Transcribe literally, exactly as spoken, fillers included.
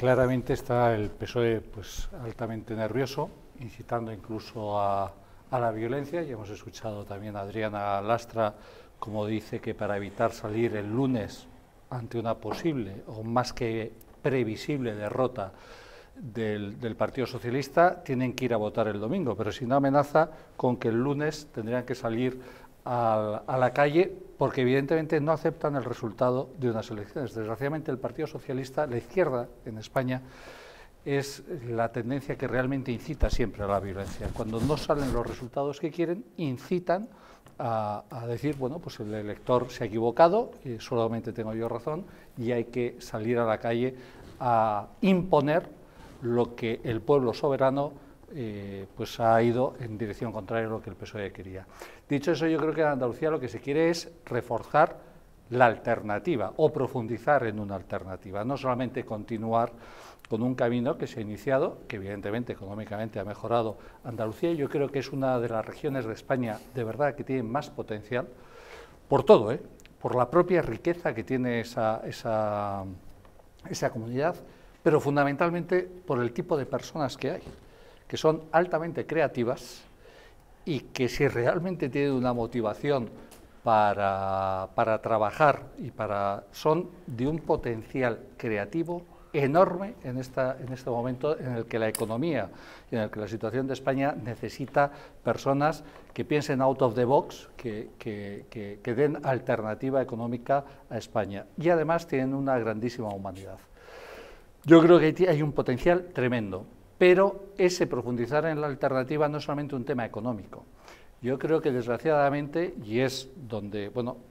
Claramente está el P S O E pues, altamente nervioso, incitando incluso a, a la violencia. Ya hemos escuchado también a Adriana Lastra, como dice que para evitar salir el lunes ante una posible o más que previsible derrota del, del Partido Socialista, tienen que ir a votar el domingo, pero sin amenaza con que el lunes tendrían que salir a, a la calle, porque evidentemente no aceptan el resultado de unas elecciones. Desgraciadamente el Partido Socialista, la izquierda en España, es la tendencia que realmente incita siempre a la violencia. Cuando no salen los resultados que quieren, incitan a, a decir, bueno, pues el elector se ha equivocado, eh, solamente tengo yo razón, y hay que salir a la calle a imponer lo que el pueblo soberano Eh, pues ha ido en dirección contraria a lo que el P S O E quería. Dicho eso, yo creo que en Andalucía lo que se quiere es reforzar la alternativa o profundizar en una alternativa, no solamente continuar con un camino que se ha iniciado, que evidentemente económicamente ha mejorado Andalucía, y yo creo que es una de las regiones de España de verdad que tiene más potencial, por todo, ¿eh? por la propia riqueza que tiene esa, esa, esa comunidad, pero fundamentalmente por el tipo de personas que hay, que son altamente creativas y que si realmente tienen una motivación para, para trabajar y para son de un potencial creativo enorme en, esta, en este momento en el que la economía y en el que la situación de España necesita personas que piensen out of the box, que, que, que, que den alternativa económica a España, y además tienen una grandísima humanidad. Yo creo que hay un potencial tremendo. Pero ese profundizar en la alternativa no es solamente un tema económico. Yo creo que desgraciadamente, y es donde, bueno,